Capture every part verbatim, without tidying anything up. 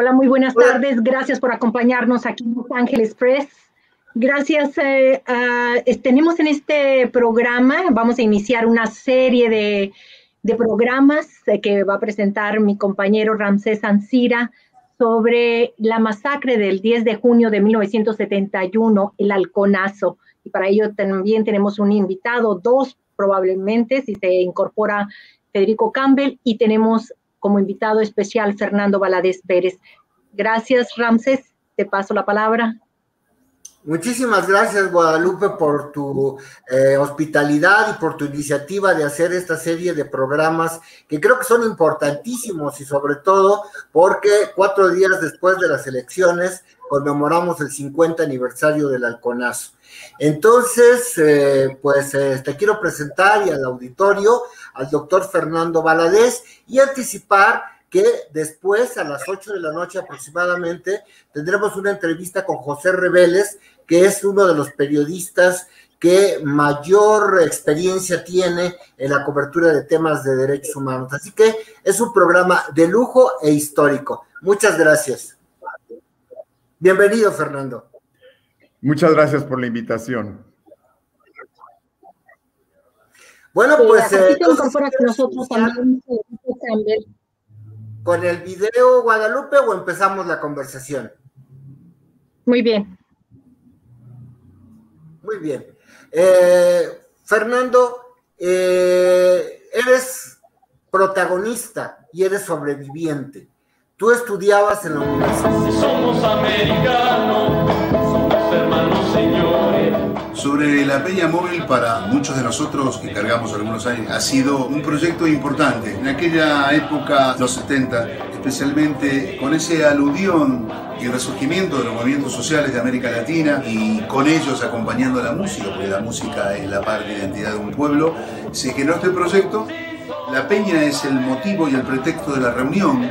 Hola, muy buenas Hola. tardes. Gracias por acompañarnos aquí en Los Ángeles Press. Gracias. Eh, uh, tenemos en este programa, vamos a iniciar una serie de, de programas eh, que va a presentar mi compañero Ramsés Ancira sobre la masacre del diez de junio de mil novecientos setenta y uno, el Halconazo. Y para ello también tenemos un invitado, dos probablemente, si se incorpora Federico Campbell, y tenemos como invitado especial Fernando Valadez Pérez. Gracias, Ramsés. Te paso la palabra. Muchísimas gracias, Guadalupe, por tu eh, hospitalidad y por tu iniciativa de hacer esta serie de programas que creo que son importantísimos, y sobre todo porque cuatro días después de las elecciones conmemoramos el cincuenta aniversario del Halconazo. Entonces, eh, pues eh, te quiero presentar y al auditorio al doctor Fernando Valadez y anticipar que después, a las ocho de la noche aproximadamente, tendremos una entrevista con José Reveles, que es uno de los periodistas que mayor experiencia tiene en la cobertura de temas de derechos humanos. Así que es un programa de lujo e histórico. Muchas gracias. Bienvenido, Fernando. Muchas gracias por la invitación. Bueno, pues... Eh, entonces, nosotros también, ¿con el video, Guadalupe, o empezamos la conversación? Muy bien. Muy bien. Eh, Fernando, eh, eres protagonista y eres sobreviviente. Tú estudiabas en la universidad. Si somos americanos, somos hermanos señores. Sobre La Peña Móvil, para muchos de nosotros que cargamos algunos años, ha sido un proyecto importante. En aquella época, los setenta, especialmente con ese aluvión y resurgimiento de los movimientos sociales de América Latina y con ellos acompañando la música, porque la música es la parte de identidad de un pueblo, se generó este proyecto. La Peña es el motivo y el pretexto de la reunión,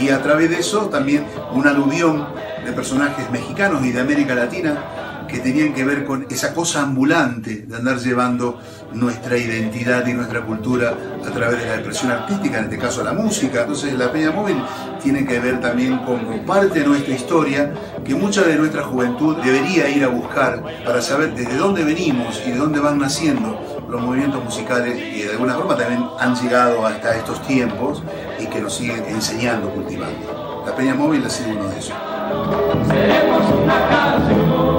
y a través de eso también un aluvión de personajes mexicanos y de América Latina que tenían que ver con esa cosa ambulante de andar llevando nuestra identidad y nuestra cultura a través de la expresión artística, en este caso la música. Entonces La Peña Móvil tiene que ver también con parte de nuestra historia que mucha de nuestra juventud debería ir a buscar para saber desde dónde venimos y de dónde van naciendo los movimientos musicales que de alguna forma también han llegado hasta estos tiempos y que nos siguen enseñando, cultivando. La Peña Móvil ha sido uno de esos. Seremos una canción.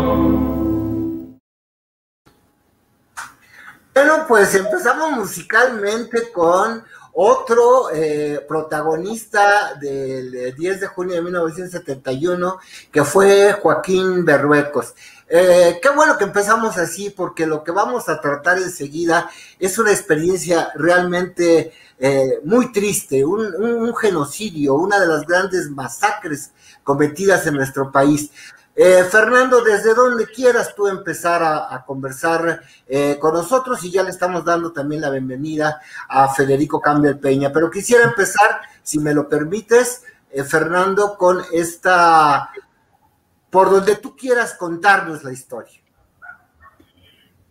Bueno, pues empezamos musicalmente con otro eh, protagonista del diez de junio de mil novecientos setenta y uno, que fue Joaquín Berruecos. Eh, qué bueno que empezamos así, porque lo que vamos a tratar enseguida es una experiencia realmente eh, muy triste, un, un, un genocidio, una de las grandes masacres cometidas en nuestro país. Eh, Fernando, desde donde quieras tú empezar a, a conversar eh, con nosotros, y ya le estamos dando también la bienvenida a Federico Campbell Peña, pero quisiera empezar, si me lo permites, eh, Fernando, con esta, por donde tú quieras contarnos la historia.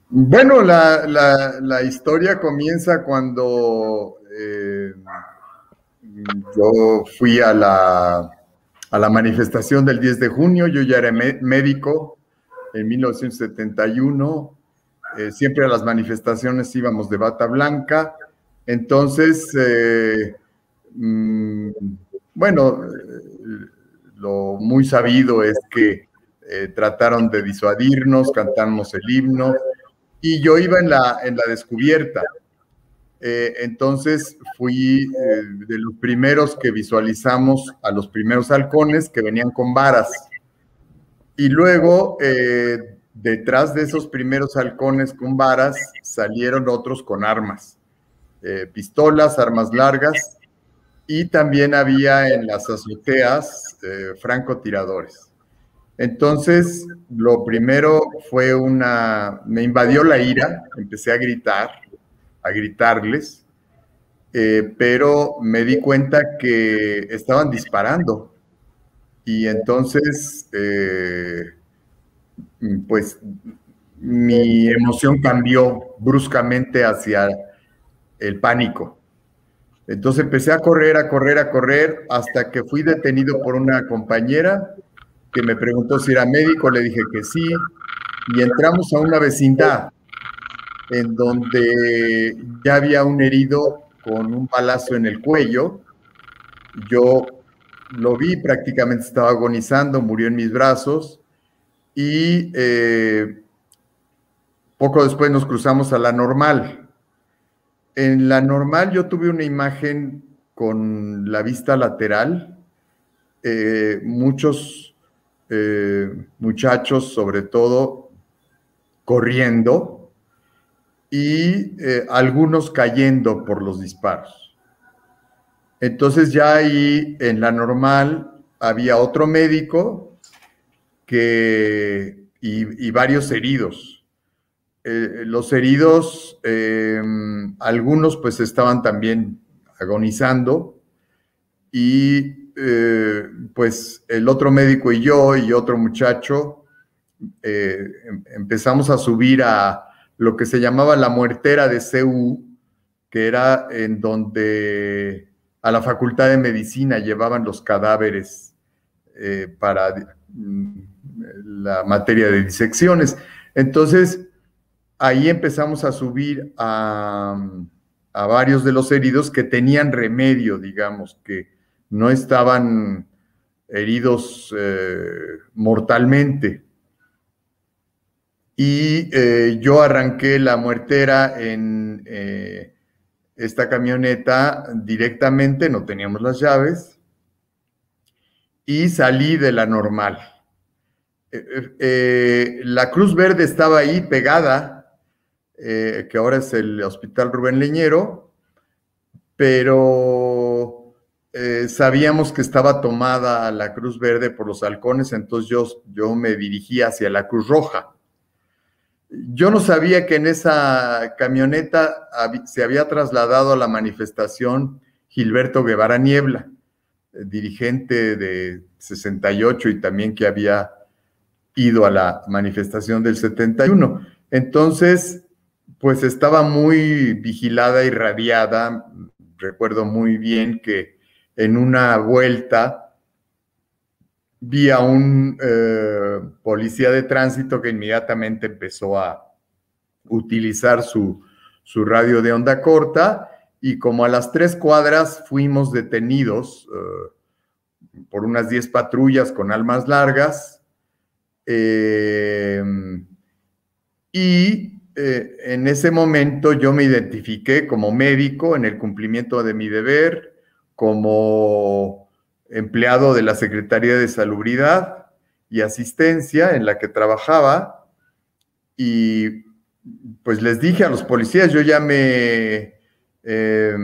Bueno, la, la, la historia comienza cuando eh, yo fui a la... a la manifestación del diez de junio. Yo ya era médico en mil novecientos setenta y uno, eh, siempre a las manifestaciones íbamos de bata blanca, entonces, eh, mmm, bueno, eh, lo muy sabido es que eh, trataron de disuadirnos, cantamos el himno, y yo iba en la, en la descubierta, Eh, entonces fui eh, de los primeros que visualizamos a los primeros halcones que venían con varas, y luego eh, detrás de esos primeros halcones con varas salieron otros con armas, eh, pistolas, armas largas, y también había en las azoteas eh, francotiradores. Entonces lo primero fue una... me invadió la ira, empecé a gritar a gritarles, eh, pero me di cuenta que estaban disparando, y entonces eh, pues mi emoción cambió bruscamente hacia el pánico. Entonces empecé a correr, a correr, a correr, hasta que fui detenido por una compañera que me preguntó si era médico, le dije que sí, y entramos a una vecindad en donde ya había un herido con un balazo en el cuello. Yo lo vi, prácticamente estaba agonizando, murió en mis brazos, y eh, poco después nos cruzamos a la normal. En la normal yo tuve una imagen con la vista lateral, eh, muchos eh, muchachos, sobre todo, corriendo, y eh, algunos cayendo por los disparos. Entonces ya ahí en la normal había otro médico que, y, y varios heridos. Eh, los heridos, eh, algunos pues estaban también agonizando, y eh, pues el otro médico y yo y otro muchacho eh, empezamos a subir a lo que se llamaba la muertera de C U, que era en donde a la Facultad de Medicina llevaban los cadáveres eh, para la materia de disecciones. Entonces, ahí empezamos a subir a, a varios de los heridos que tenían remedio, digamos, que no estaban heridos eh, mortalmente. Y eh, yo arranqué la muertera en eh, esta camioneta directamente, no teníamos las llaves, y salí de la normal. Eh, eh, la Cruz Verde estaba ahí pegada, eh, que ahora es el Hospital Rubén Leñero, pero eh, sabíamos que estaba tomada la Cruz Verde por los halcones, entonces yo, yo me dirigí hacia la Cruz Roja. Yo no sabía que en esa camioneta se había trasladado a la manifestación Gilberto Guevara Niebla, dirigente de sesenta y ocho y también que había ido a la manifestación del setenta y uno. Entonces, pues estaba muy vigilada y radiada. Recuerdo muy bien que en una vuelta vi a un eh, policía de tránsito que inmediatamente empezó a utilizar su, su radio de onda corta, y como a las tres cuadras fuimos detenidos eh, por unas diez patrullas con armas largas, eh, y eh, en ese momento yo me identifiqué como médico en el cumplimiento de mi deber, como empleado de la Secretaría de Salubridad y Asistencia en la que trabajaba, y pues les dije a los policías, yo ya me eh,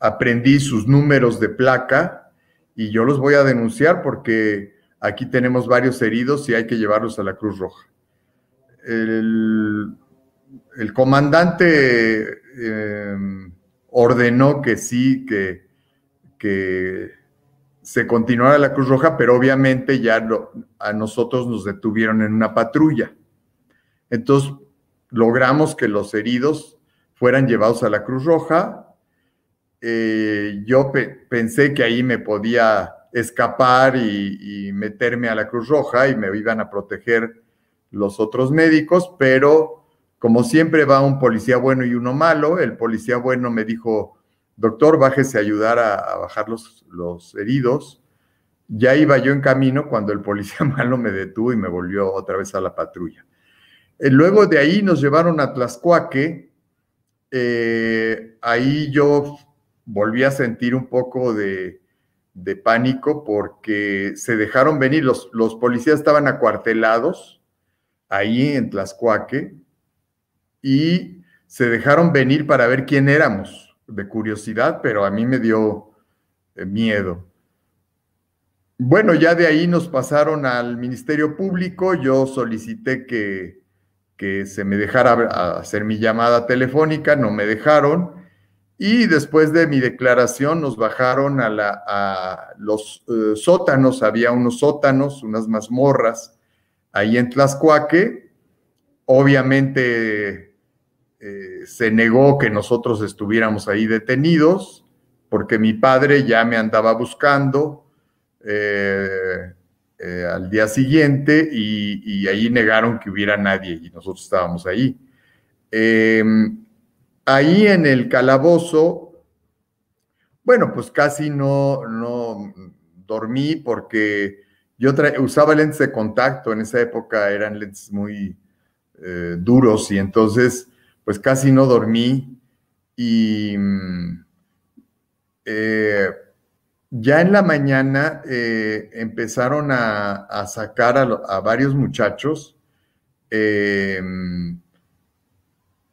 aprendí sus números de placa y yo los voy a denunciar porque aquí tenemos varios heridos y hay que llevarlos a la Cruz Roja. El, el comandante eh, ordenó que sí, que... que se continuara la Cruz Roja, pero obviamente ya lo, a nosotros nos detuvieron en una patrulla. Entonces logramos que los heridos fueran llevados a la Cruz Roja. Eh, yo pe pensé que ahí me podía escapar y, y meterme a la Cruz Roja y me iban a proteger los otros médicos, pero como siempre va un policía bueno y uno malo. El policía bueno me dijo: doctor, bájese a ayudar a, a bajar los, los heridos. Ya iba yo en camino cuando el policía malo me detuvo y me volvió otra vez a la patrulla. Eh, luego de ahí nos llevaron a Tlaxcoaque. Eh, ahí yo volví a sentir un poco de, de pánico porque se dejaron venir. Los, los policías estaban acuartelados ahí en Tlaxcoaque y se dejaron venir para ver quién éramos, de curiosidad, pero a mí me dio miedo. Bueno, ya de ahí nos pasaron al Ministerio Público. Yo solicité que, que se me dejara hacer mi llamada telefónica, no me dejaron, y después de mi declaración nos bajaron a, la, a los eh, sótanos. Había unos sótanos, unas mazmorras, ahí en Tlaxcoaque. Obviamente... Eh, se negó que nosotros estuviéramos ahí detenidos, porque mi padre ya me andaba buscando eh, eh, al día siguiente y, y ahí negaron que hubiera nadie y nosotros estábamos ahí. Eh, ahí en el calabozo, bueno, pues casi no, no dormí porque yo usaba lentes de contacto, en esa época eran lentes muy eh, duros y entonces pues casi no dormí y... Eh, ya en la mañana eh, empezaron a, a sacar a, a varios muchachos, eh,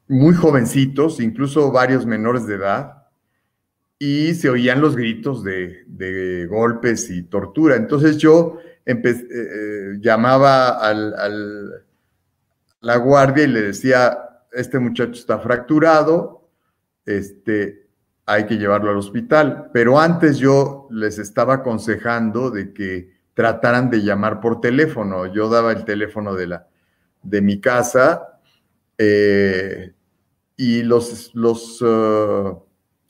muy jovencitos, incluso varios menores de edad, y se oían los gritos de, de golpes y tortura. Entonces yo empecé, eh, llamaba al, al, a la guardia y le decía, este muchacho está fracturado, este... hay que llevarlo al hospital, pero antes yo les estaba aconsejando de que trataran de llamar por teléfono. Yo daba el teléfono de, la, de mi casa eh, y los, los uh,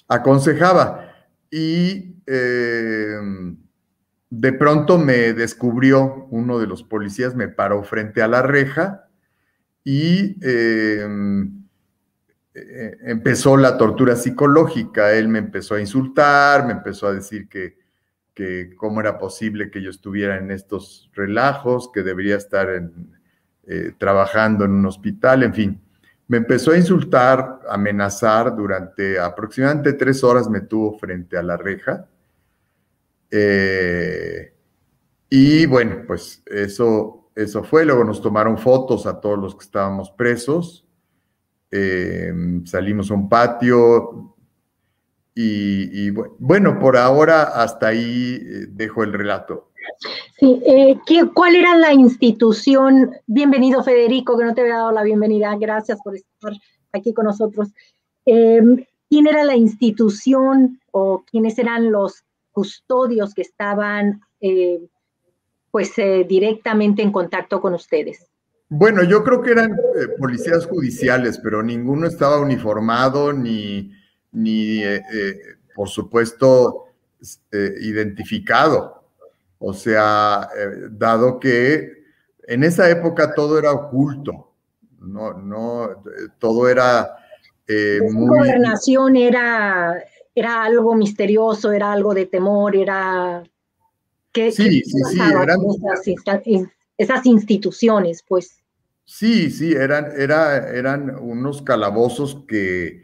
aconsejaba. Y eh, de pronto me descubrió uno de los policías, me paró frente a la reja y... Eh, empezó la tortura psicológica. Él me empezó a insultar, me empezó a decir que, que cómo era posible que yo estuviera en estos relajos, que debería estar en, eh, trabajando en un hospital, en fin. Me empezó a insultar, amenazar, durante aproximadamente tres horas me tuvo frente a la reja. Eh, y bueno, pues eso, eso fue. Luego nos tomaron fotos a todos los que estábamos presos. Eh, salimos a un patio y, y bueno, por ahora hasta ahí dejo el relato. Sí, eh, ¿cuál era la institución? Bienvenido, Federico, que no te había dado la bienvenida. Gracias por estar aquí con nosotros. Eh, ¿Quién era la institución o quiénes eran los custodios que estaban eh, pues eh, directamente en contacto con ustedes? Bueno, yo creo que eran eh, policías judiciales, pero ninguno estaba uniformado ni, ni eh, eh, por supuesto, eh, identificado. O sea, eh, dado que en esa época todo era oculto, no, no, eh, todo era eh, muy... La gobernación era, era algo misterioso, era algo de temor, era... ¿Qué, sí, qué sí, sí, eran... Esas instituciones, pues. Sí, sí, eran, era, eran unos calabozos que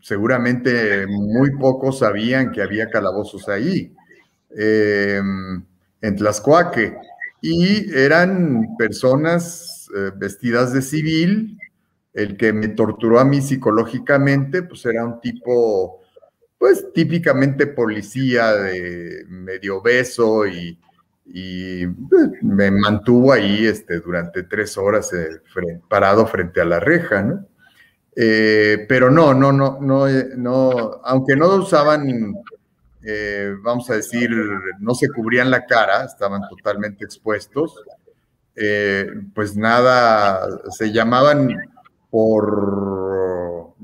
seguramente muy pocos sabían que había calabozos ahí, eh, en Tlaxcoaque. Y eran personas eh, vestidas de civil. El que me torturó a mí psicológicamente, pues era un tipo, pues típicamente policía, de medio obeso y... y me mantuvo ahí este, durante tres horas eh, frente, parado frente a la reja, ¿no? Eh, pero no, no, no, no, no, aunque no usaban, eh, vamos a decir, no se cubrían la cara, estaban totalmente expuestos, eh, pues nada, se llamaban por,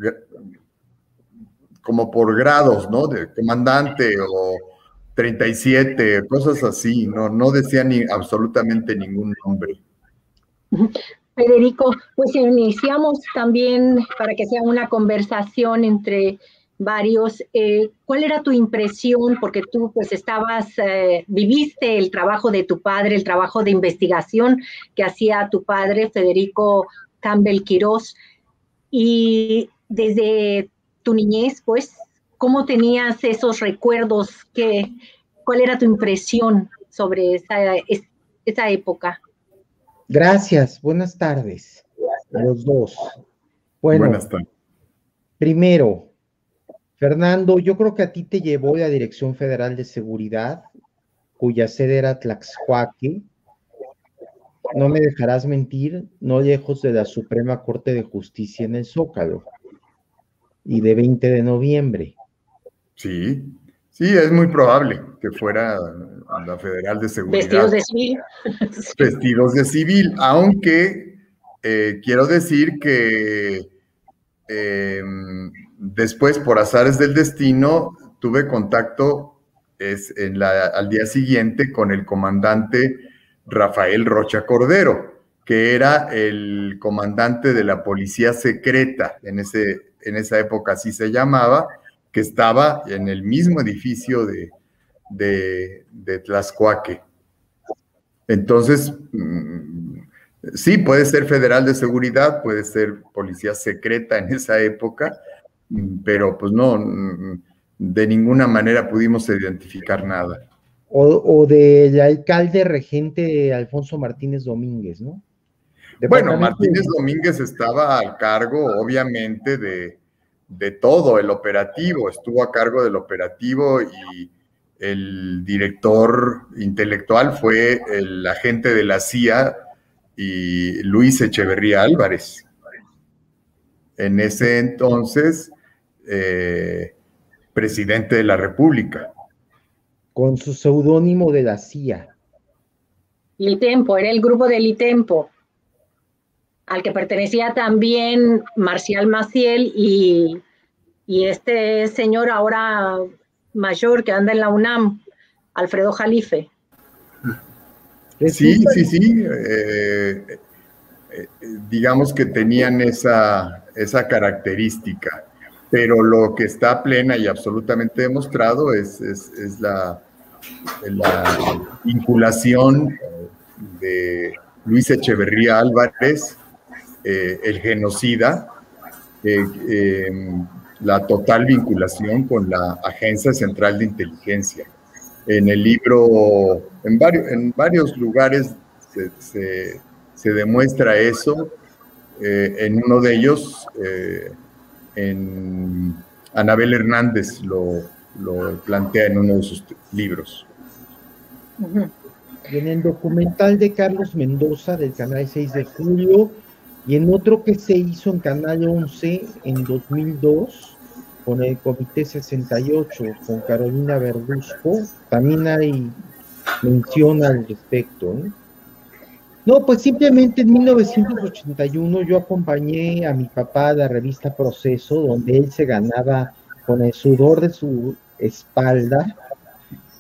como por grados, ¿no? De comandante o... treinta y siete, cosas así, no, no decía ni absolutamente ningún nombre. Federico, pues iniciamos también para que sea una conversación entre varios. Eh, ¿Cuál era tu impresión? Porque tú pues estabas, eh, viviste el trabajo de tu padre, el trabajo de investigación que hacía tu padre, Federico Campbell Quiroz, y desde tu niñez, pues, ¿cómo tenías esos recuerdos? ¿Qué, ¿Cuál era tu impresión sobre esa, es, esa época? Gracias. Buenas tardes a los dos. Bueno, buenas tardes. Primero, Fernando, yo creo que a ti te llevó la Dirección Federal de Seguridad, cuya sede era Tlaxcoaque. No me dejarás mentir, no lejos de la Suprema Corte de Justicia en el Zócalo y de veinte de noviembre. Sí, sí, es muy probable que fuera la Federal de Seguridad. Vestidos de civil. Vestidos de civil, aunque eh, quiero decir que eh, después, por azares del destino, tuve contacto es, en la, al día siguiente con el comandante Rafael Rocha Cordero, que era el comandante de la policía secreta, en, ese, en esa época así se llamaba, que estaba en el mismo edificio de, de, de Tlaxcoaque. Entonces, sí, puede ser federal de seguridad, puede ser policía secreta en esa época, pero pues no, de ninguna manera pudimos identificar nada. O, o del alcalde regente Alfonso Martínez Domínguez, ¿no? Bueno, Martínez Domínguez estaba al cargo, obviamente, de, de todo el operativo, estuvo a cargo del operativo y el director intelectual fue el agente de la C I A y Luis Echeverría Álvarez. En ese entonces, eh, presidente de la República. Con su seudónimo de la C I A. Litempo, era el grupo de Litempo, al que pertenecía también Marcial Maciel y, y este señor ahora mayor que anda en la UNAM, Alfredo Jalife. Sí, sí, sí. Eh, eh, digamos que tenían esa, esa característica. Pero lo que está plena y absolutamente demostrado es, es, es la, la vinculación de Luis Echeverría Álvarez, eh, el genocida, eh, eh, la total vinculación con la Agencia Central de Inteligencia. En el libro, en varios, en varios lugares se, se, se demuestra eso, eh, en uno de ellos... Eh, en Anabel Hernández lo, lo plantea en uno de sus libros. Y en el documental de Carlos Mendoza del canal seis de julio y en otro que se hizo en Canal once en dos mil dos con el Comité sesenta y ocho con Carolina Verdusco también hay mención al respecto, ¿eh? No, pues simplemente en mil novecientos ochenta y uno yo acompañé a mi papá a la revista Proceso, donde él se ganaba con el sudor de su espalda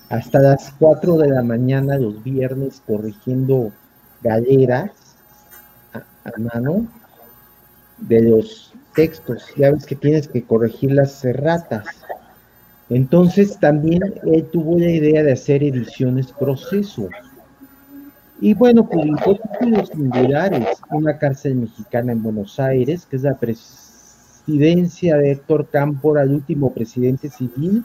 hasta las cuatro de la mañana los viernes corrigiendo galeras a, a mano de los textos. Ya ves que tienes que corregir las erratas. Entonces también él tuvo la idea de hacer ediciones Proceso. Y bueno, publicó títulos singulares, Una cárcel mexicana en Buenos Aires, que es la presidencia de Héctor Cámpora, el último presidente civil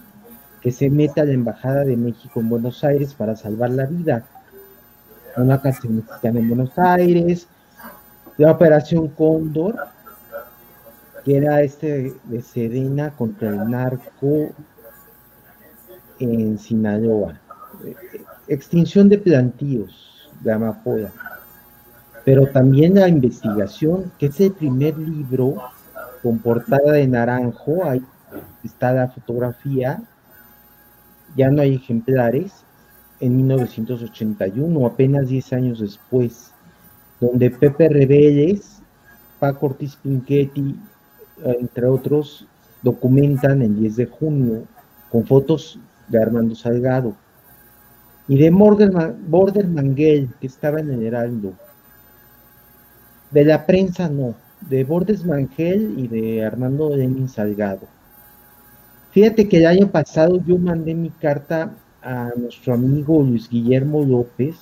que se mete a la Embajada de México en Buenos Aires para salvar la vida. Una cárcel mexicana en Buenos Aires, la Operación Cóndor, que era este de Sedena contra el narco en Sinaloa. Extinción de plantíos. De amapola, pero también La investigación, que es el primer libro con portada de naranjo, ahí está la fotografía, ya no hay ejemplares, en mil novecientos ochenta y uno, apenas diez años después, donde Pepe Reveles, Paco Ortiz Pinchetti, entre otros, documentan el diez de junio con fotos de Armando Salgado. Y de Border Mangel, que estaba en el Heraldo. De la prensa no, de Border Mangel y de Armando Lenin Salgado. Fíjate que el año pasado yo mandé mi carta a nuestro amigo Luis Guillermo López,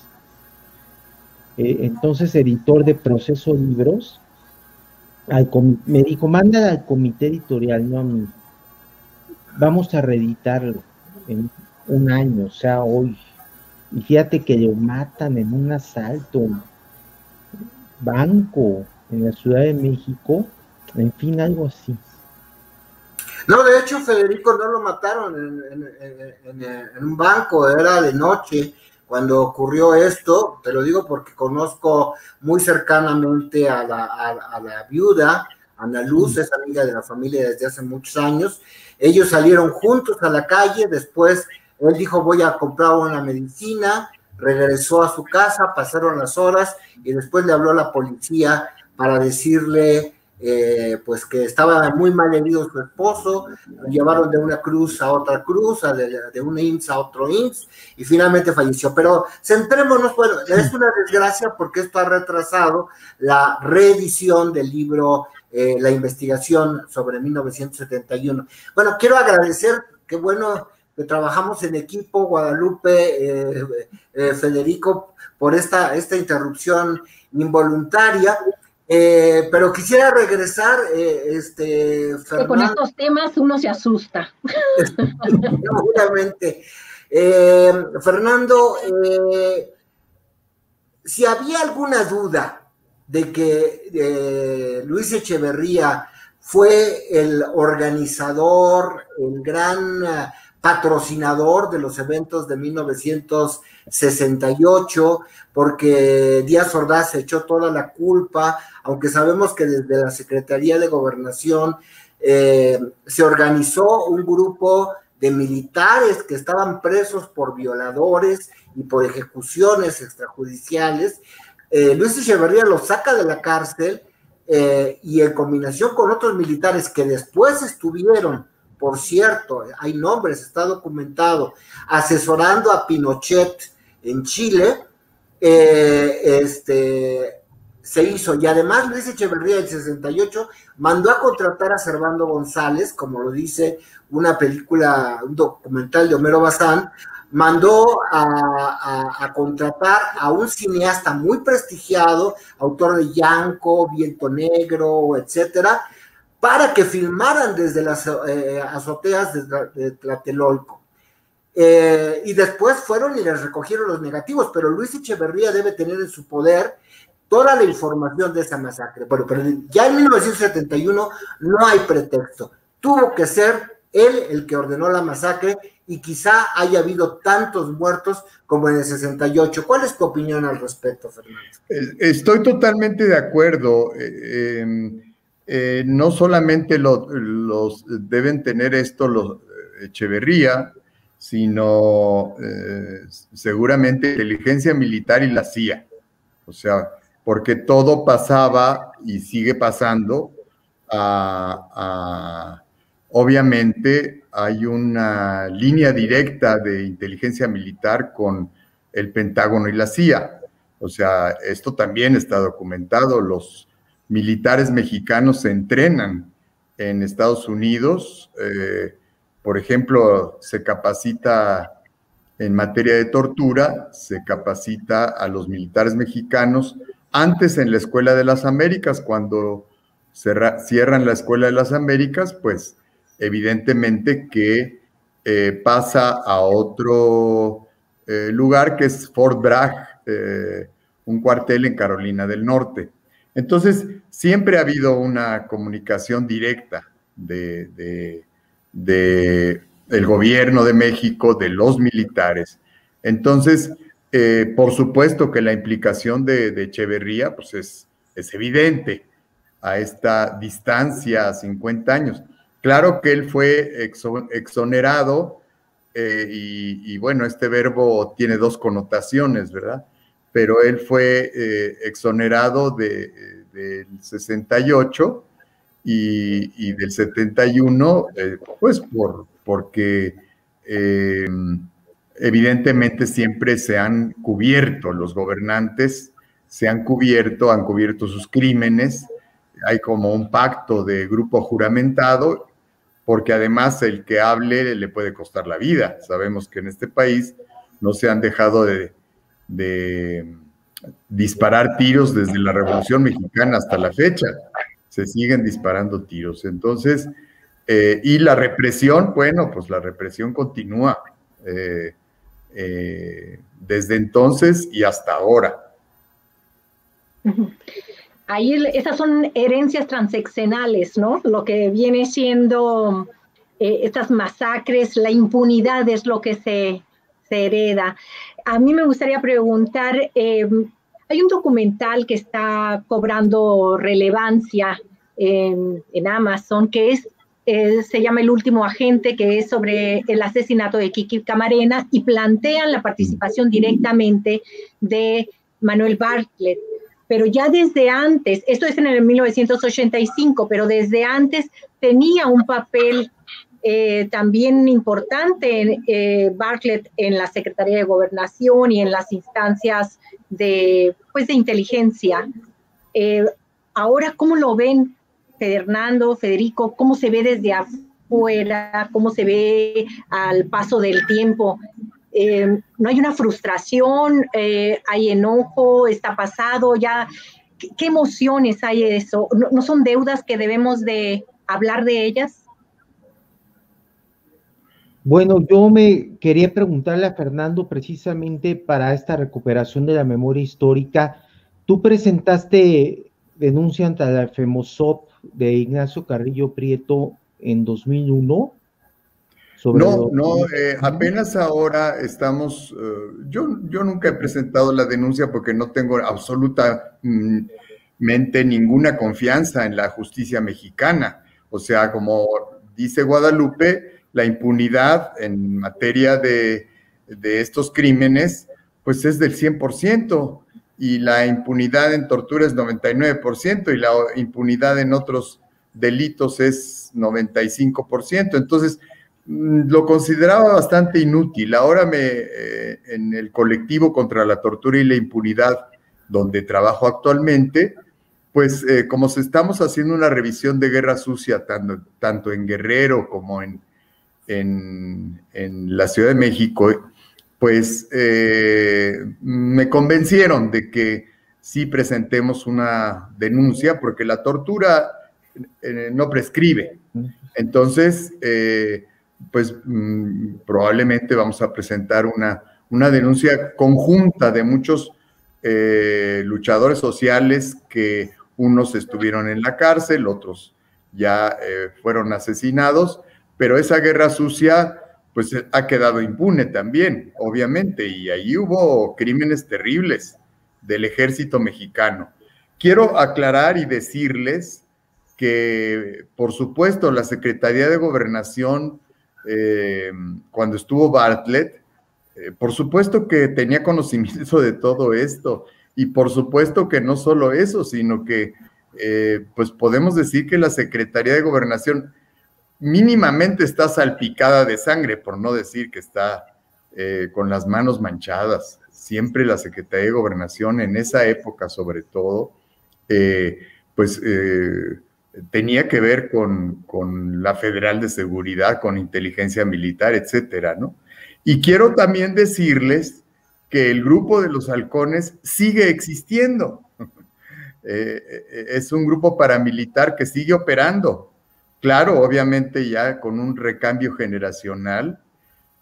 eh, entonces editor de Proceso Libros, al me dijo, mándala al comité editorial, no a mí. Vamos a reeditarlo en un año, o sea, hoy. Y fíjate que lo matan en un asalto, banco, en la Ciudad de México, en fin, algo así. No, de hecho, Federico no lo mataron en, en, en, en un banco, era de noche cuando ocurrió esto, te lo digo porque conozco muy cercanamente a la, a, a la viuda, Ana Luz, es amiga de la familia desde hace muchos años, ellos salieron juntos a la calle, después... Él dijo, voy a comprar una medicina, regresó a su casa, pasaron las horas y después le habló a la policía para decirle eh, pues que estaba muy mal herido su esposo, lo llevaron de una cruz a otra cruz, a de, de un I M S S a otro I M S S, y finalmente falleció. Pero centrémonos, bueno, es una desgracia porque esto ha retrasado la reedición del libro eh, La investigación sobre mil novecientos setenta y uno. Bueno, quiero agradecer, qué bueno que trabajamos en equipo, Guadalupe, eh, eh, Federico, por esta, esta interrupción involuntaria, eh, pero quisiera regresar, eh, este, Fernando. Con estos temas uno se asusta. Seguramente. Eh, Fernando, eh, si había alguna duda de que eh, Luis Echeverría fue el organizador, el gran patrocinador de los eventos de mil novecientos sesenta y ocho, porque Díaz Ordaz se echó toda la culpa, aunque sabemos que desde la Secretaría de Gobernación eh, se organizó un grupo de militares que estaban presos por violadores y por ejecuciones extrajudiciales. Eh, Luis Echeverría los saca de la cárcel eh, y en combinación con otros militares que después estuvieron, por cierto, hay nombres, está documentado, asesorando a Pinochet en Chile, eh, este, se hizo. Y además Luis Echeverría, del sesenta y ocho, mandó a contratar a Servando González, como lo dice una película, un documental de Homero Bazán, mandó a, a, a contratar a un cineasta muy prestigiado, autor de Yanko, Viento Negro, etcétera, para que filmaran desde las eh, azoteas de, de Tlatelolco. Eh, y después fueron y les recogieron los negativos, pero Luis Echeverría debe tener en su poder toda la información de esa masacre. Bueno, pero ya en mil novecientos setenta y uno no hay pretexto. Tuvo que ser él el que ordenó la masacre y quizá haya habido tantos muertos como en el sesenta y ocho. ¿Cuál es tu opinión al respecto, Fernando? Estoy totalmente de acuerdo. Eh, eh... Eh, no solamente los, los deben tener esto los Echeverría, sino eh, seguramente inteligencia militar y la C I A. O sea, porque todo pasaba y sigue pasando. A, a, obviamente hay una línea directa de inteligencia militar con el Pentágono y la C I A. O sea, esto también está documentado, los militares mexicanos se entrenan en Estados Unidos, eh, por ejemplo, se capacita en materia de tortura, se capacita a los militares mexicanos antes en la Escuela de las Américas. Cuando cierran la Escuela de las Américas, pues evidentemente que eh, pasa a otro eh, lugar que es Fort Bragg, eh, un cuartel en Carolina del Norte. Entonces, siempre ha habido una comunicación directa de, de, de el gobierno de México, de los militares. Entonces, eh, por supuesto que la implicación de, de Echeverría pues es, es evidente a esta distancia, a cincuenta años. Claro que él fue exo, exonerado eh, y, y bueno, este verbo tiene dos connotaciones, ¿verdad? Pero él fue eh, exonerado de, de sesenta y ocho y, y del setenta y uno, eh, pues por, porque eh, evidentemente siempre se han cubierto, los gobernantes se han cubierto, han cubierto sus crímenes, hay como un pacto de grupo juramentado, porque además el que hable le puede costar la vida. Sabemos que en este país no se han dejado de... de disparar tiros desde la Revolución Mexicana hasta la fecha, se siguen disparando tiros. Entonces, eh, y la represión, bueno, pues la represión continúa eh, eh, desde entonces y hasta ahora. Ahí esas son herencias transeccionales, ¿no? Lo que viene siendo eh, estas masacres, la impunidad es lo que se... se hereda. A mí me gustaría preguntar, eh, hay un documental que está cobrando relevancia en, en Amazon, que es, eh, se llama El último agente, que es sobre el asesinato de Kiki Camarena, y plantean la participación directamente de Manuel Bartlett. pero ya desde antes, esto es en el mil novecientos ochenta y cinco, pero desde antes tenía un papel eh, también importante eh, Bartlett en la Secretaría de Gobernación y en las instancias de, pues, de inteligencia. Eh, ahora, ¿cómo lo ven, Fernando, Federico? ¿Cómo se ve desde afuera? ¿Cómo se ve al paso del tiempo? Eh, ¿No hay una frustración? Eh, ¿Hay enojo? ¿Está pasado ya? ¿Qué, qué emociones hay de eso? ¿No, ¿No son deudas que debemos de hablar de ellas? Bueno, yo me quería preguntarle a Fernando precisamente para esta recuperación de la memoria histórica. Tú presentaste denuncia ante la FEMOSOP de Ignacio Carrillo Prieto en dos mil uno. No, no, eh, apenas ahora estamos, uh, yo, yo nunca he presentado la denuncia porque no tengo absolutamente ninguna confianza en la justicia mexicana. O sea, como dice Guadalupe, la impunidad en materia de, de estos crímenes, pues es del cien por ciento, y la impunidad en tortura es noventa y nueve por ciento, y la impunidad en otros delitos es noventa y cinco por ciento. Entonces, lo consideraba bastante inútil. Ahora me, eh, en el colectivo contra la tortura y la impunidad, donde trabajo actualmente, pues eh, como se estamos haciendo una revisión de guerra sucia, tanto, tanto en Guerrero como en, en, en la Ciudad de México, pues eh, me convencieron de que sí presentemos una denuncia, porque la tortura eh, no prescribe. Entonces, eh, pues mmm, probablemente vamos a presentar una, una denuncia conjunta de muchos eh, luchadores sociales, que unos estuvieron en la cárcel, otros ya eh, fueron asesinados, pero esa guerra sucia pues ha quedado impune también, obviamente, y ahí hubo crímenes terribles del ejército mexicano. Quiero aclarar y decirles que, por supuesto, la Secretaría de Gobernación, Eh, cuando estuvo Bartlett, eh, por supuesto que tenía conocimiento de todo esto, y por supuesto que no solo eso, sino que eh, pues podemos decir que la Secretaría de Gobernación mínimamente está salpicada de sangre, por no decir que está eh, con las manos manchadas. Siempre la Secretaría de Gobernación, en esa época sobre todo, eh, pues eh, tenía que ver con, con la Federal de Seguridad, con inteligencia militar, etcétera, ¿no? Y quiero también decirles que el grupo de los halcones sigue existiendo. Eh, es un grupo paramilitar que sigue operando. Claro, obviamente ya con un recambio generacional,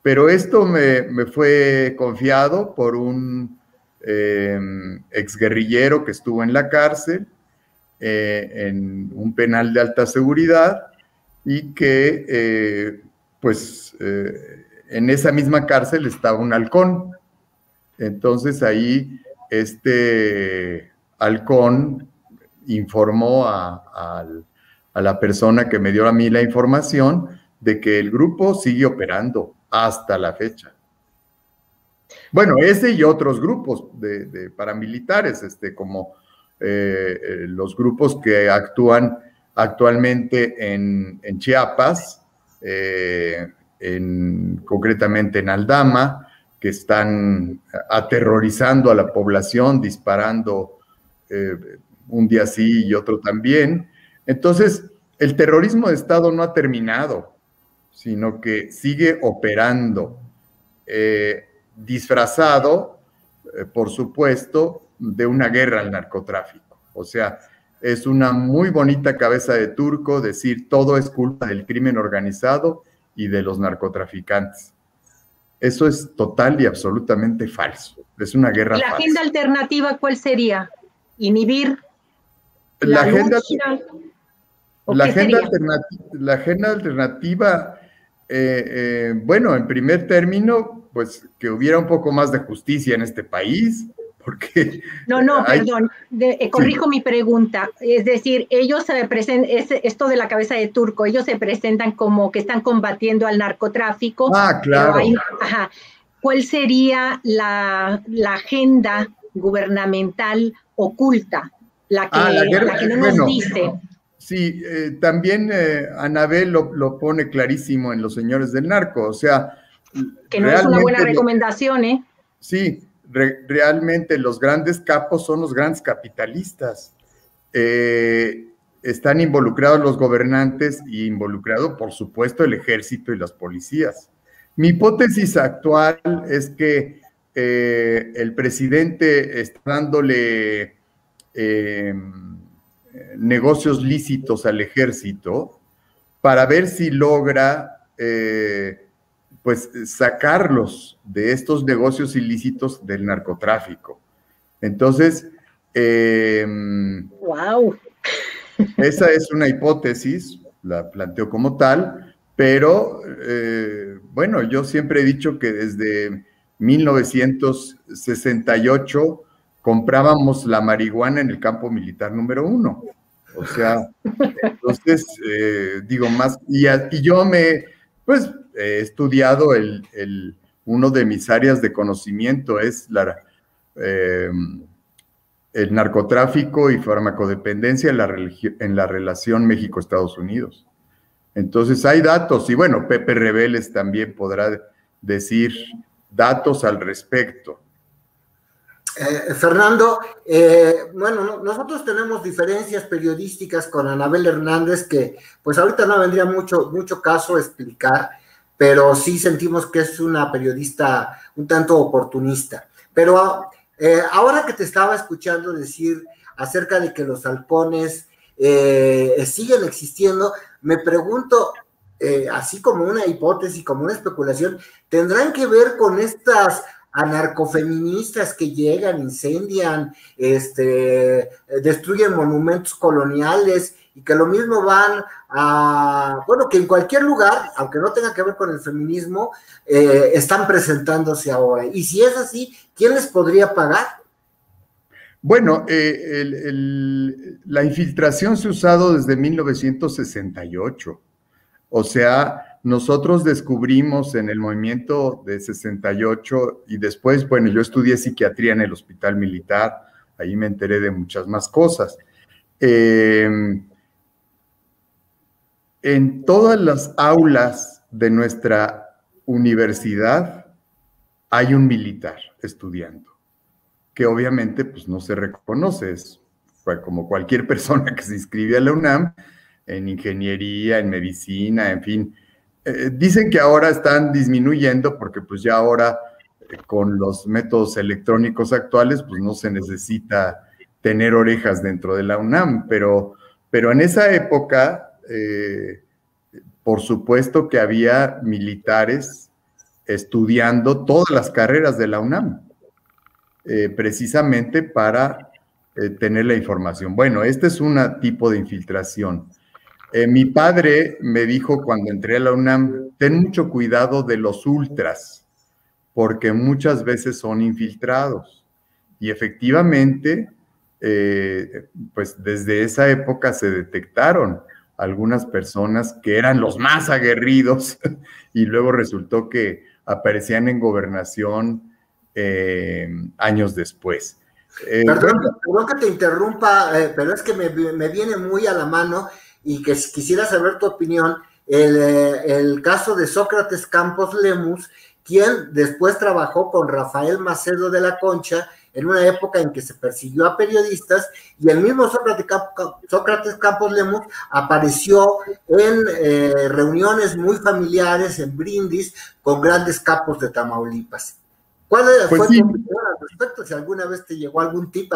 pero esto me, me fue confiado por un eh, exguerrillero que estuvo en la cárcel, Eh, en un penal de alta seguridad, y que eh, pues eh, en esa misma cárcel estaba un halcón. Entonces ahí este halcón informó a, a, a la persona que me dio a mí la información de que el grupo sigue operando hasta la fecha. Bueno, ese y otros grupos de, de paramilitares, este, como Eh, eh, los grupos que actúan actualmente en, en Chiapas, eh, en, concretamente en Aldama, que están aterrorizando a la población, disparando eh, un día sí y otro también. Entonces, el terrorismo de Estado no ha terminado, sino que sigue operando, eh, disfrazado, eh, por supuesto, de una guerra al narcotráfico. O sea, es una muy bonita cabeza de turco decir todo es culpa del crimen organizado y de los narcotraficantes. Eso es total y absolutamente falso. Es una guerra falsa. ¿La agenda alternativa cuál sería? ¿Inhibir la agenda? La agenda alternativa, la agenda alternativa eh, eh, bueno, en primer término, pues que hubiera un poco más de justicia en este país. Porque no, no, hay... perdón, de, eh, corrijo sí. mi pregunta. Es decir, ellos se presentan, es, esto de la cabeza de turco, ellos se presentan como que están combatiendo al narcotráfico. Ah, claro. Hay, ajá, ¿cuál sería la, la agenda gubernamental oculta, la que, ah, la guerra, la que no bueno, nos dice. Sí, eh, también eh, Anabel lo, lo pone clarísimo en Los Señores del Narco, o sea... Que no es una buena recomendación, ¿eh? Sí, re, realmente los grandes capos son los grandes capitalistas. Eh, están involucrados los gobernantes y involucrado, por supuesto, el ejército y las policías. Mi hipótesis actual es que eh, el presidente está dándole eh, negocios lícitos al ejército para ver si logra eh, pues sacarlos de estos negocios ilícitos del narcotráfico. Entonces, eh, wow. Esa es una hipótesis, la planteo como tal, pero eh, bueno, yo siempre he dicho que desde mil novecientos sesenta y ocho comprábamos la marihuana en el campo militar número uno. O sea, entonces, eh, digo más, y, a, y yo me, pues, he estudiado, el, el, uno de mis áreas de conocimiento es la, eh, el narcotráfico y farmacodependencia en la, en la relación México-Estados Unidos. Entonces hay datos, y bueno, Pepe Reveles también podrá decir datos al respecto. Eh, Fernando, eh, bueno, nosotros tenemos diferencias periodísticas con Anabel Hernández que, pues ahorita no vendría mucho, mucho caso explicar, pero sí sentimos que es una periodista un tanto oportunista. Pero eh, ahora que te estaba escuchando decir acerca de que los halcones eh, siguen existiendo, me pregunto, eh, así como una hipótesis, como una especulación, ¿tendrán que ver con estas anarcofeministas que llegan, incendian, este, destruyen monumentos coloniales y que lo mismo van a, bueno, que en cualquier lugar, aunque no tenga que ver con el feminismo, eh, están presentándose ahora? Y si es así, ¿quién les podría pagar? Bueno, eh, el, el, la infiltración se ha usado desde mil novecientos sesenta y ocho. O sea, nosotros descubrimos en el movimiento de sesenta y ocho y después, bueno, yo estudié psiquiatría en el Hospital Militar, ahí me enteré de muchas más cosas. Eh, En todas las aulas de nuestra universidad hay un militar estudiando, que obviamente pues, no se reconoce, es como cualquier persona que se inscribe a la UNAM, en ingeniería, en medicina, en fin. Eh, dicen que ahora están disminuyendo porque pues ya ahora eh, con los métodos electrónicos actuales pues no se necesita tener orejas dentro de la UNAM, pero, pero en esa época... Eh, por supuesto que había militares estudiando todas las carreras de la UNAM, eh, precisamente para eh, tener la información. Bueno, este es un tipo de infiltración. Eh, mi padre me dijo cuando entré a la UNAM, ten mucho cuidado de los ultras, porque muchas veces son infiltrados. Y efectivamente, eh, pues desde esa época se detectaron algunas personas que eran los más aguerridos y luego resultó que aparecían en gobernación eh, años después. Eh, perdón, perdón que te interrumpa, eh, pero es que me, me viene muy a la mano y que quisiera saber tu opinión, el, el caso de Sócrates Campos Lemus, quien después trabajó con Rafael Macedo de la Concha en una época en que se persiguió a periodistas, y el mismo Sócrates Campos Lemus apareció en eh, reuniones muy familiares, en brindis, con grandes capos de Tamaulipas. ¿Cuál pues fue sí. tu opinión al respecto? Si alguna vez te llegó algún tip.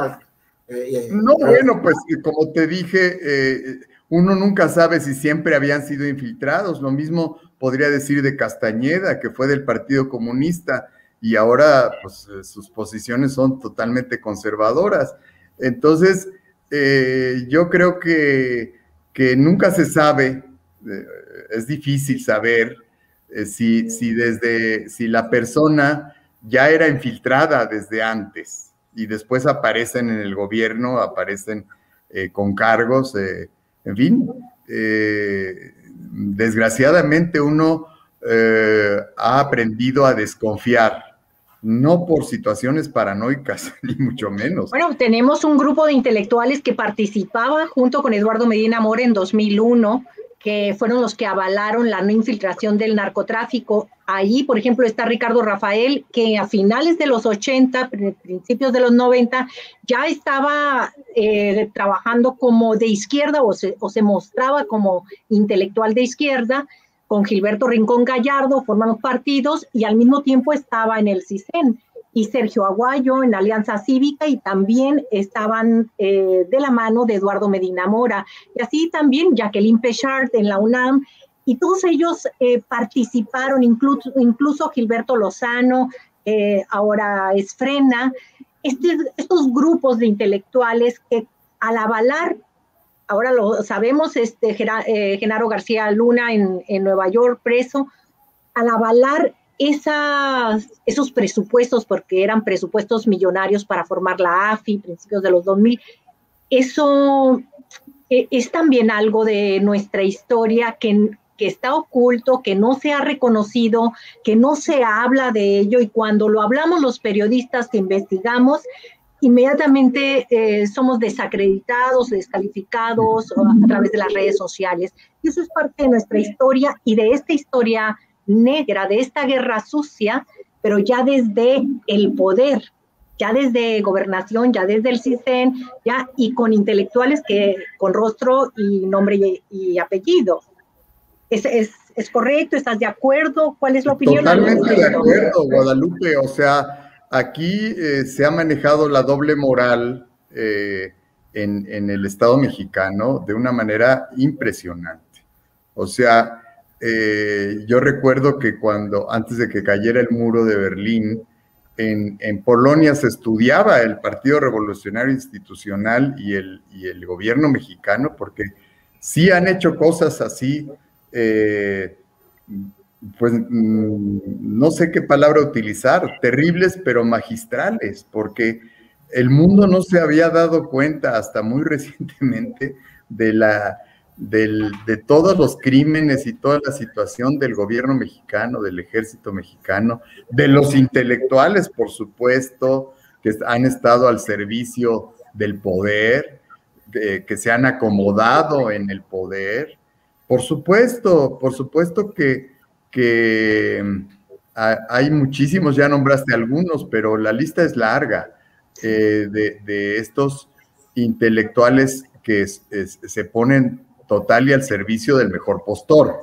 Eh, no, eh, bueno, pues como te dije, eh, uno nunca sabe si siempre habían sido infiltrados. Lo mismo podría decir de Castañeda, que fue del Partido Comunista, y ahora pues, sus posiciones son totalmente conservadoras. Entonces, eh, yo creo que, que nunca se sabe, eh, es difícil saber eh, si, si, desde, si la persona ya era infiltrada desde antes y después aparecen en el gobierno, aparecen eh, con cargos, eh, en fin. Eh, desgraciadamente uno eh, ha aprendido a desconfiar no por situaciones paranoicas, ni mucho menos. Bueno, tenemos un grupo de intelectuales que participaba junto con Eduardo Medina Mora en dos mil uno, que fueron los que avalaron la no infiltración del narcotráfico. Ahí, por ejemplo, está Ricardo Rafael, que a finales de los ochenta, principios de los noventa, ya estaba eh, trabajando como de izquierda o se, o se mostraba como intelectual de izquierda. Con Gilberto Rincón Gallardo forman partidos y al mismo tiempo estaba en el CISEN. Y Sergio Aguayo en la Alianza Cívica, y también estaban eh, de la mano de Eduardo Medina Mora, y así también Jacqueline Pechard en la UNAM, y todos ellos eh, participaron, incluso, incluso Gilberto Lozano, eh, ahora es Frena, este, estos grupos de intelectuales que al avalar, ahora lo sabemos, este, Gera, eh, Genaro García Luna en, en Nueva York preso, al avalar Esas, esos presupuestos, porque eran presupuestos millonarios para formar la A F I, principios de los dos mil, eso es también algo de nuestra historia que, que está oculto, que no se ha reconocido, que no se habla de ello, y cuando lo hablamos los periodistas que investigamos, inmediatamente eh, somos desacreditados, descalificados a través de las redes sociales. Y eso es parte de nuestra historia y de esta historia negra, de esta guerra sucia, pero ya desde el poder, ya desde gobernación, ya desde el CISEN, ya, y con intelectuales que con rostro y nombre y, y apellido. ¿Es, es, es correcto? ¿Estás de acuerdo? ¿Cuál es la opinión? Totalmente de acuerdo, Guadalupe. O sea, aquí eh, se ha manejado la doble moral eh, en, en el Estado mexicano de una manera impresionante. O sea, Eh, yo recuerdo que cuando, antes de que cayera el muro de Berlín, en, en Polonia se estudiaba el Partido Revolucionario Institucional y el, y el gobierno mexicano, porque sí han hecho cosas así, eh, pues no sé qué palabra utilizar, terribles pero magistrales, porque el mundo no se había dado cuenta hasta muy recientemente de la... Del, de todos los crímenes y toda la situación del gobierno mexicano, del ejército mexicano, de los intelectuales, por supuesto, que han estado al servicio del poder, de, que se han acomodado en el poder. Por supuesto, por supuesto que, que a, hay muchísimos, ya nombraste algunos, pero la lista es larga eh, de, de estos intelectuales que es, es, se ponen total y al servicio del mejor postor,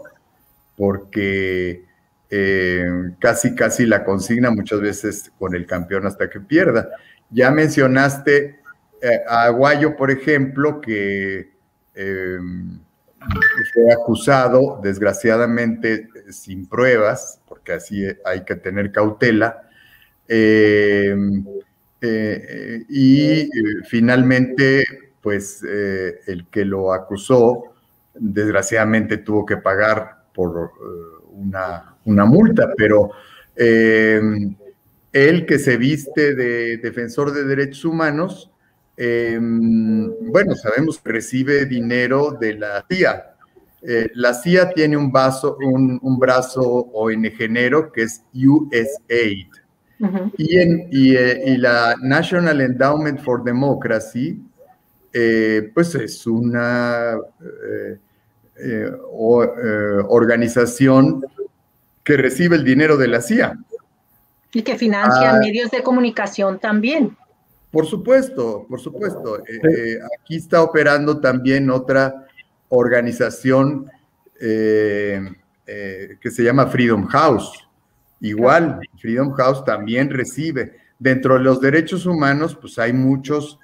porque eh, casi casi la consigna muchas veces con el campeón hasta que pierda. Ya mencionaste eh, a Aguayo, por ejemplo, que eh, fue acusado, desgraciadamente, sin pruebas, porque así hay que tener cautela, eh, eh, y eh, finalmente, pues eh, el que lo acusó, desgraciadamente tuvo que pagar por uh, una, una multa, pero eh, él que se viste de defensor de derechos humanos, eh, bueno, sabemos que recibe dinero de la C I A. Eh, la C I A tiene un, vaso, un, un brazo ONGero que es U S A I D. Uh-huh. y, en, y, eh, y la National Endowment for Democracy, Eh, pues es una eh, eh, o, eh, organización que recibe el dinero de la C I A. Y que financia ah, medios de comunicación también. Por supuesto, por supuesto. Eh, eh, aquí está operando también otra organización eh, eh, que se llama Freedom House. Igual, Freedom House también recibe. Dentro de los derechos humanos, pues hay muchos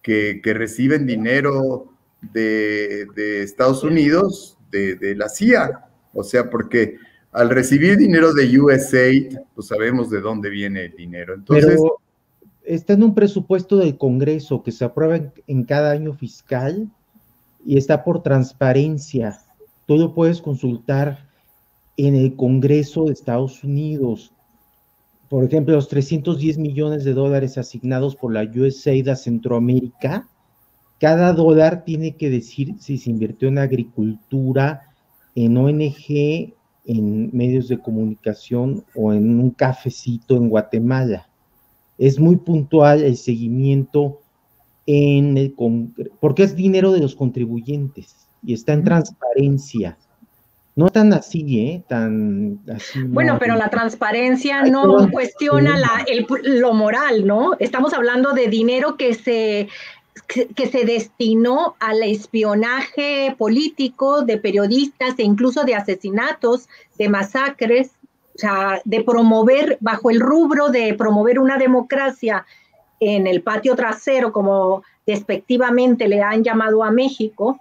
Que, que reciben dinero de, de Estados Unidos, de, de la C I A. O sea, porque al recibir dinero de U S A I D, pues sabemos de dónde viene el dinero. Entonces, pero está en un presupuesto del Congreso que se aprueba en, en cada año fiscal y está por transparencia. Tú lo puedes consultar en el Congreso de Estados Unidos. Por ejemplo, los trescientos diez millones de dólares asignados por la U S A I D a Centroamérica, cada dólar tiene que decir si se invirtió en agricultura, en O N G, en medios de comunicación o en un cafecito en Guatemala. Es muy puntual el seguimiento en el Congreso, porque es dinero de los contribuyentes y está en transparencia. No tan así, ¿eh? Tan así. Bueno, no, pero la transparencia no toda cuestiona la, el, lo moral, ¿no? Estamos hablando de dinero que se, que, que se destinó al espionaje político de periodistas e incluso de asesinatos, de masacres, o sea, de promover, bajo el rubro de promover una democracia en el patio trasero, como despectivamente le han llamado a México.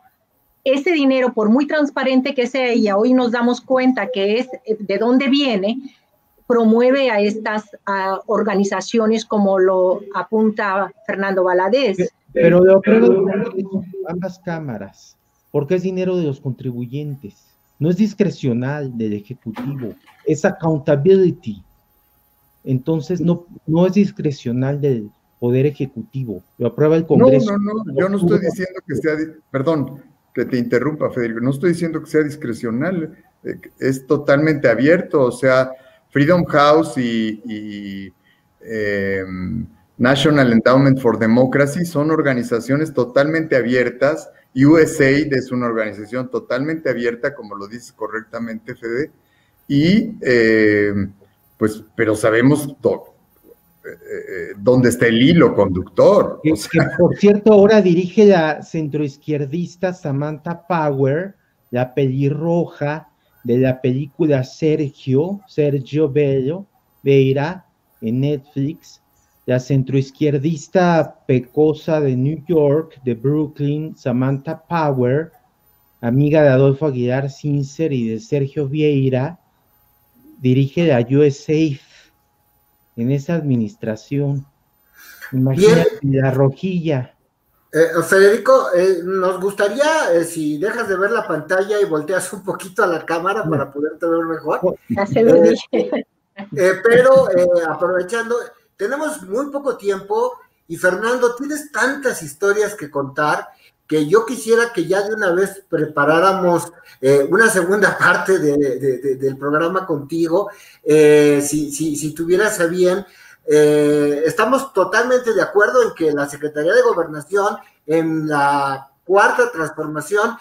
Ese dinero, por muy transparente que sea, y hoy nos damos cuenta que es de dónde viene, promueve a estas a organizaciones como lo apunta Fernando Valadez. Pero lo apruebo ambas cámaras, porque es dinero de los contribuyentes, no es discrecional del Ejecutivo, es accountability. Entonces no, no es discrecional del Poder Ejecutivo, lo aprueba el Congreso. No, no, no, yo no estoy diciendo que sea, perdón, que te interrumpa, Federico, no estoy diciendo que sea discrecional, es totalmente abierto, o sea, Freedom House y, y eh, National Endowment for Democracy son organizaciones totalmente abiertas, U S A I D es una organización totalmente abierta, como lo dices correctamente, Fede, y eh, pues, pero sabemos todo. ¿Dónde está el hilo conductor? O sea, que, por cierto, ahora dirige la centroizquierdista Samantha Power, la pelirroja de la película Sergio, Sergio Bello, Veira, en Netflix, la centroizquierdista pecosa de New York, de Brooklyn, Samantha Power, amiga de Adolfo Aguilar Sincer y de Sergio Vieira, dirige la U S A I D. En esa administración, imagínate Bien. La rojilla. Eh, Federico, eh, nos gustaría, eh, si dejas de ver la pantalla y volteas un poquito a la cámara sí. para poderte ver mejor. eh, eh, pero eh, aprovechando, tenemos muy poco tiempo y Fernando, tienes tantas historias que contar que yo quisiera que ya de una vez preparáramos eh, una segunda parte de, de, de, del programa contigo, eh, si, si, si tuvieras a bien. Eh, estamos totalmente de acuerdo en que la Secretaría de Gobernación en la cuarta transformación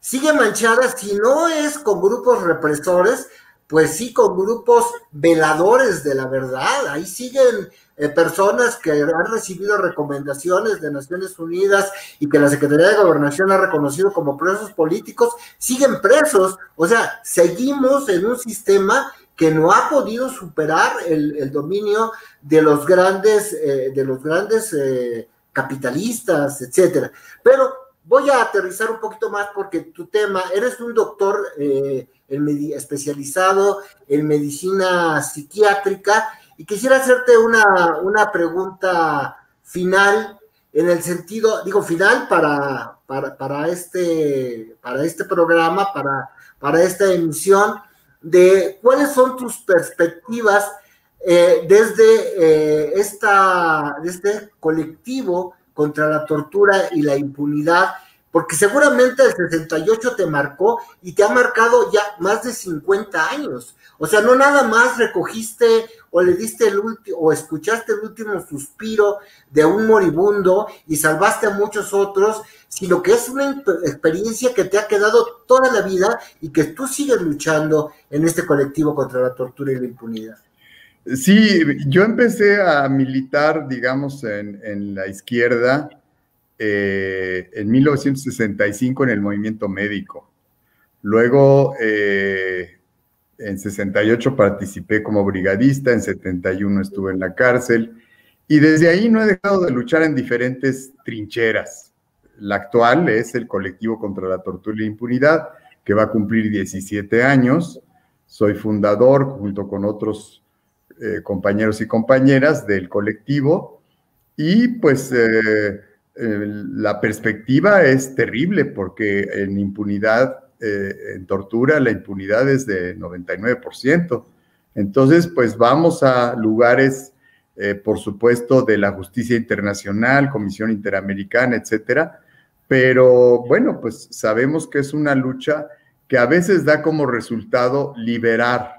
sigue manchada, si no es con grupos represores, pues sí con grupos veladores de la verdad, ahí siguen Eh, personas que han recibido recomendaciones de Naciones Unidas y que la Secretaría de Gobernación ha reconocido como presos políticos, siguen presos, o sea, seguimos en un sistema que no ha podido superar el, el dominio de los grandes, eh, de los grandes eh, capitalistas, etcétera. Pero voy a aterrizar un poquito más porque tu tema, eres un doctor eh, en especializado en medicina psiquiátrica. Y quisiera hacerte una, una pregunta final, en el sentido, digo, final para, para, para, este, para este programa, para, para esta emisión, de cuáles son tus perspectivas eh, desde, eh, esta, desde este colectivo contra la tortura y la impunidad, porque seguramente el sesenta y ocho te marcó y te ha marcado ya más de cincuenta años. O sea, no nada más recogiste o le diste el último, o escuchaste el último suspiro de un moribundo y salvaste a muchos otros, sino que es una experiencia que te ha quedado toda la vida y que tú sigues luchando en este colectivo contra la tortura y la impunidad. Sí, yo empecé a militar, digamos, en, en la izquierda eh, en mil novecientos sesenta y cinco en el movimiento médico. Luego... Eh, en sesenta y ocho participé como brigadista, en setenta y uno estuve en la cárcel y desde ahí no he dejado de luchar en diferentes trincheras. La actual es el colectivo contra la tortura y la impunidad, que va a cumplir diecisiete años. Soy fundador, junto con otros eh, compañeros y compañeras del colectivo, y pues eh, eh, la perspectiva es terrible porque en impunidad... Eh, en tortura la impunidad es de noventa y nueve por ciento. Entonces, pues vamos a lugares, eh, por supuesto, de la justicia internacional, Comisión Interamericana, etcétera. Pero bueno, pues sabemos que es una lucha que a veces da como resultado liberar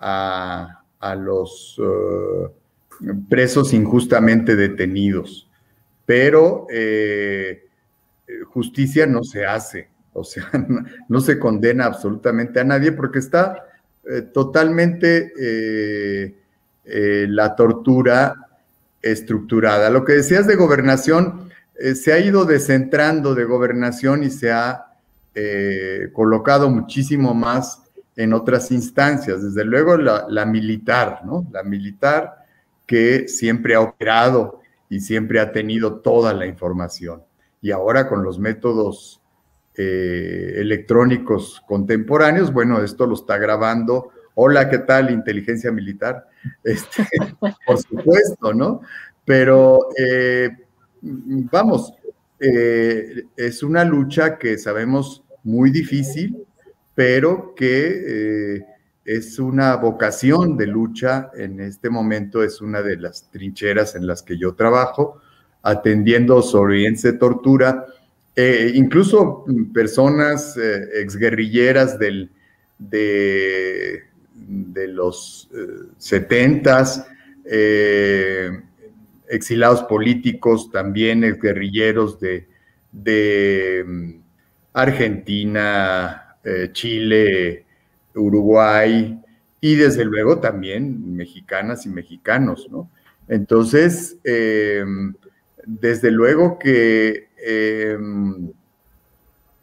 a, a los uh, presos injustamente detenidos. Pero eh, justicia no se hace, o sea, no, no se condena absolutamente a nadie porque está eh, totalmente eh, eh, la tortura estructurada. Lo que decías de gobernación, eh, se ha ido descentrando de gobernación y se ha eh, colocado muchísimo más en otras instancias. Desde luego la, la militar, ¿no? La militar que siempre ha operado y siempre ha tenido toda la información. Y ahora con los métodos eh, electrónicos contemporáneos, bueno, esto lo está grabando. Hola, ¿qué tal, inteligencia militar? Este, por supuesto, ¿no? Pero, eh, vamos, eh, es una lucha que sabemos muy difícil, pero que eh, es una vocación de lucha en este momento, es una de las trincheras en las que yo trabajo, atendiendo sobrevivientes de tortura, eh, incluso personas eh, exguerrilleras del, de... de los setentas, eh, exilados políticos, también ex guerrilleros de, de Argentina, eh, Chile, Uruguay, y desde luego también mexicanas y mexicanos, ¿no? Entonces, eh, desde luego que eh,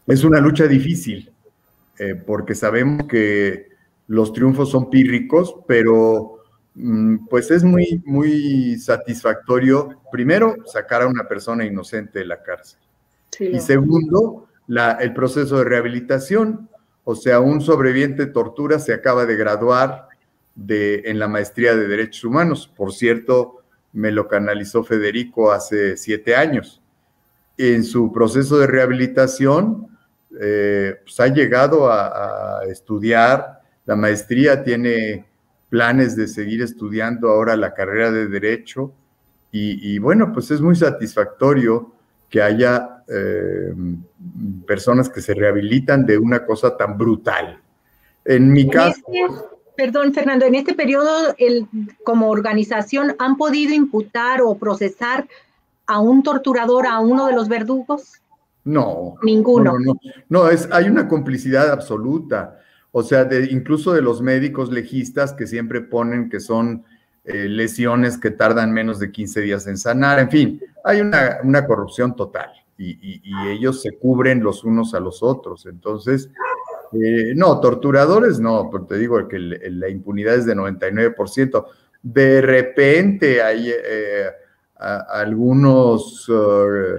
es una lucha difícil, eh, porque sabemos que los triunfos son pírricos, pero pues es muy, muy satisfactorio, primero, sacar a una persona inocente de la cárcel. Sí, y segundo, la, el proceso de rehabilitación. O sea, un sobreviviente de tortura se acaba de graduar de, en la maestría de Derechos Humanos. Por cierto, me lo canalizó Federico hace siete años. En su proceso de rehabilitación, eh, pues ha llegado a, a estudiar. La maestría tiene planes de seguir estudiando ahora la carrera de Derecho y, y bueno, pues es muy satisfactorio que haya eh, personas que se rehabilitan de una cosa tan brutal. En mi caso... En este, perdón, Fernando, en este periodo, el, como organización, ¿han podido imputar o procesar a un torturador, a uno de los verdugos? No. Ninguno. No, no, no, no es, hay una complicidad absoluta. O sea, de, incluso de los médicos legistas que siempre ponen que son eh, lesiones que tardan menos de quince días en sanar. En fin, hay una, una corrupción total y, y, y ellos se cubren los unos a los otros. Entonces, eh, no, torturadores no, pero te digo que el, el, la impunidad es de noventa y nueve por ciento. De repente hay eh, a, algunos uh,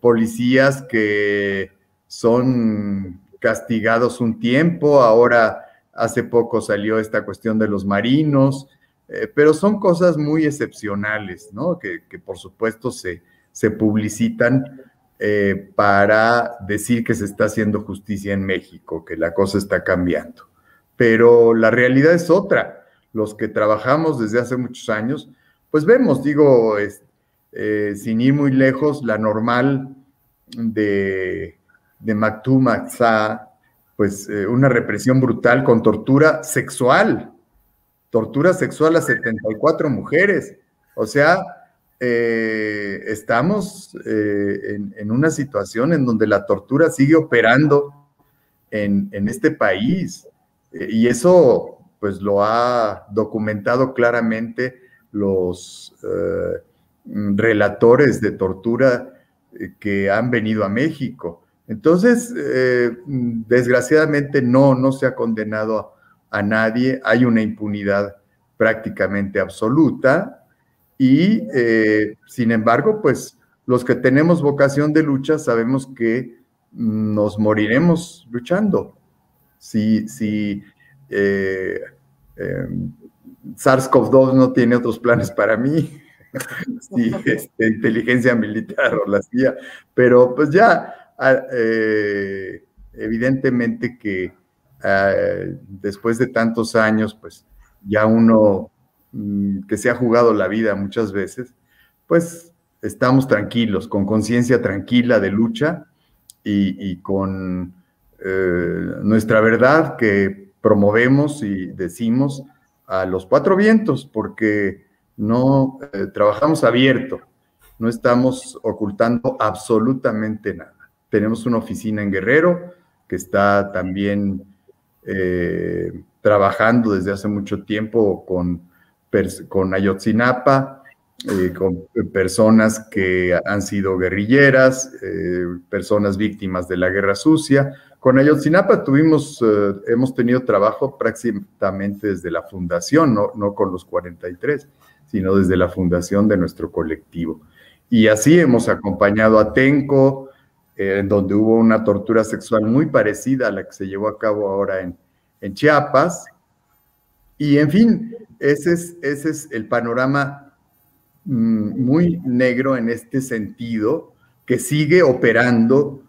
policías que son... castigados un tiempo, ahora hace poco salió esta cuestión de los marinos, eh, pero son cosas muy excepcionales, ¿no? Que, que por supuesto se, se publicitan eh, para decir que se está haciendo justicia en México, que la cosa está cambiando. Pero la realidad es otra. Los que trabajamos desde hace muchos años, pues vemos, digo, es, eh, sin ir muy lejos, la normal de... de Maktub Maxa, pues eh, una represión brutal con tortura sexual, tortura sexual a setenta y cuatro mujeres. O sea, eh, estamos eh, en, en una situación en donde la tortura sigue operando en, en este país eh, y eso pues lo ha documentado claramente los eh, relatores de tortura eh, que han venido a México. Entonces, eh, desgraciadamente no, no se ha condenado a, a nadie, hay una impunidad prácticamente absoluta y, eh, sin embargo, pues los que tenemos vocación de lucha sabemos que nos moriremos luchando. Si, si eh, eh, SARS CoV dos no tiene otros planes para mí, si este, inteligencia militar o la C I A, pero pues ya... Eh, evidentemente que eh, después de tantos años, pues ya uno mm, que se ha jugado la vida muchas veces, pues estamos tranquilos, con conciencia tranquila de lucha y, y con eh, nuestra verdad que promovemos y decimos a los cuatro vientos, porque no eh, trabajamos abierto, no estamos ocultando absolutamente nada. Tenemos una oficina en Guerrero que está también eh, trabajando desde hace mucho tiempo con, con Ayotzinapa, eh, con personas que han sido guerrilleras, eh, personas víctimas de la Guerra Sucia. Con Ayotzinapa tuvimos, eh, hemos tenido trabajo prácticamente desde la fundación, no, no con los cuarenta y tres, sino desde la fundación de nuestro colectivo. Y así hemos acompañado a Tenco, en donde hubo una tortura sexual muy parecida a la que se llevó a cabo ahora en, en Chiapas. Y, en fin, ese es, ese es el panorama muy negro en este sentido, que sigue operando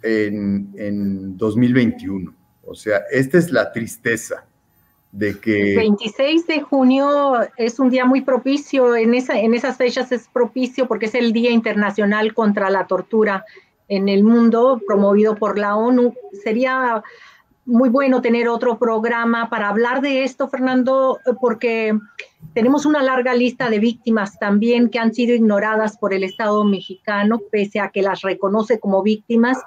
en, en dos mil veintiuno. O sea, esta es la tristeza de que... El veintiséis de junio es un día muy propicio, en, esa, en esas fechas es propicio porque es el Día Internacional contra la Tortura en el mundo, promovido por la ONU. Sería muy bueno tener otro programa para hablar de esto, Fernando, porque tenemos una larga lista de víctimas también que han sido ignoradas por el Estado mexicano, pese a que las reconoce como víctimas.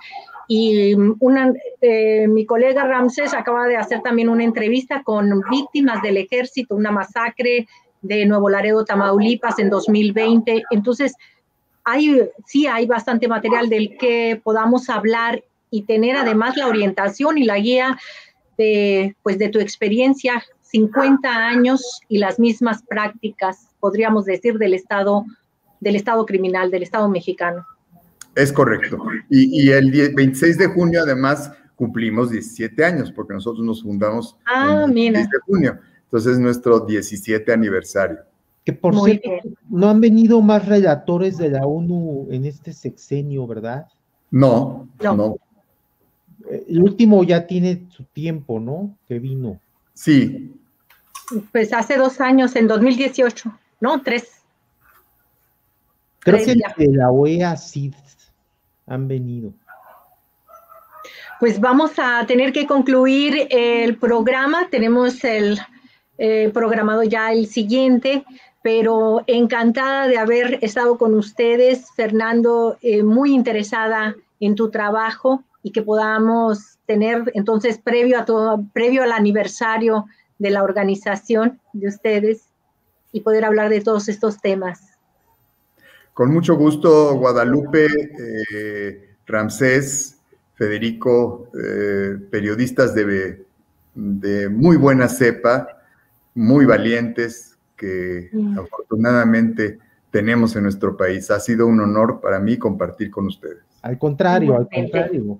Y una, eh, mi colega Ramsés acaba de hacer también una entrevista con víctimas del ejército, una masacre de Nuevo Laredo, Tamaulipas, en dos mil veinte. Entonces, Hay, sí hay bastante material del que podamos hablar y tener además la orientación y la guía de, pues, de tu experiencia, cincuenta años y las mismas prácticas, podríamos decir, del Estado, del Estado criminal, del Estado mexicano. Es correcto. Y, y el veintiséis de junio además cumplimos diecisiete años, porque nosotros nos fundamos ah, el veintiséis de junio. Entonces es nuestro diecisiete aniversario. Que por Muy cierto, bien. No han venido más relatores de la ONU en este sexenio, ¿verdad? No, no, no. El último ya tiene su tiempo, ¿no? Que vino. Sí. Pues hace dos años, en dos mil dieciocho, ¿no? Tres. Creo Tres que ya. De la O E A sí han venido. Pues vamos a tener que concluir el programa. Tenemos el eh, programado ya el siguiente. Pero encantada de haber estado con ustedes, Fernando, eh, muy interesada en tu trabajo y que podamos tener, entonces, previo a todo, previo al aniversario de la organización de ustedes y poder hablar de todos estos temas. Con mucho gusto, Guadalupe, eh, Ramsés, Federico, eh, periodistas de, de muy buena cepa, muy valientes, que afortunadamente tenemos en nuestro país. Ha sido un honor para mí compartir con ustedes. Al contrario, al contrario.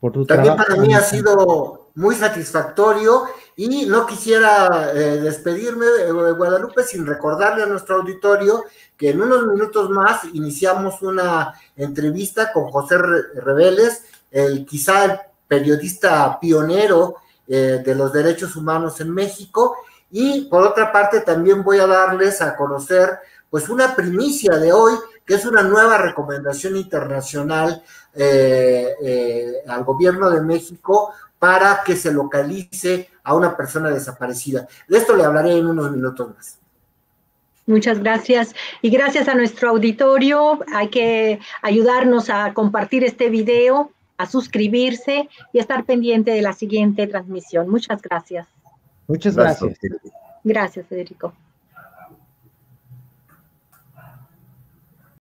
Por tu También trabajo. Para mí ha sido muy satisfactorio y no quisiera eh, despedirme de Guadalupe sin recordarle a nuestro auditorio que en unos minutos más iniciamos una entrevista con José Reveles, el, quizá el periodista pionero eh, de los derechos humanos en México. Y por otra parte también voy a darles a conocer pues una primicia de hoy, que es una nueva recomendación internacional eh, eh, al gobierno de México para que se localice a una persona desaparecida. De esto le hablaré en unos minutos más. Muchas gracias. Y gracias a nuestro auditorio. Hay que ayudarnos a compartir este video, a suscribirse y a estar pendiente de la siguiente transmisión. Muchas gracias. Muchas gracias. Gracias, Federico.